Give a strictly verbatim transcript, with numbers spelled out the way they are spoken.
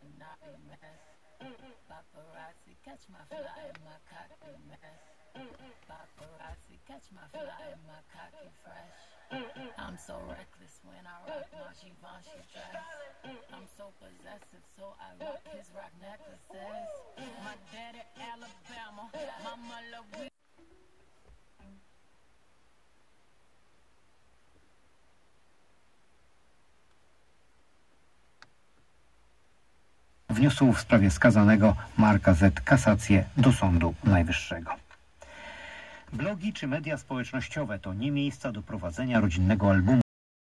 Illuminati mess. Paparazzi, catch my fly and my cocky mess. Paparazzi, catch my fly and my cocky fresh. I'm so reckless when I rock my Givenchy dress. I'm so possessive, so I rock his rock necklaces. My daddy Alabama, mama Louisiana. Wniósł w sprawie skazanego Marka Z kasację do Sądu Najwyższego. Blogi czy media społecznościowe to nie miejsca do prowadzenia rodzinnego albumu.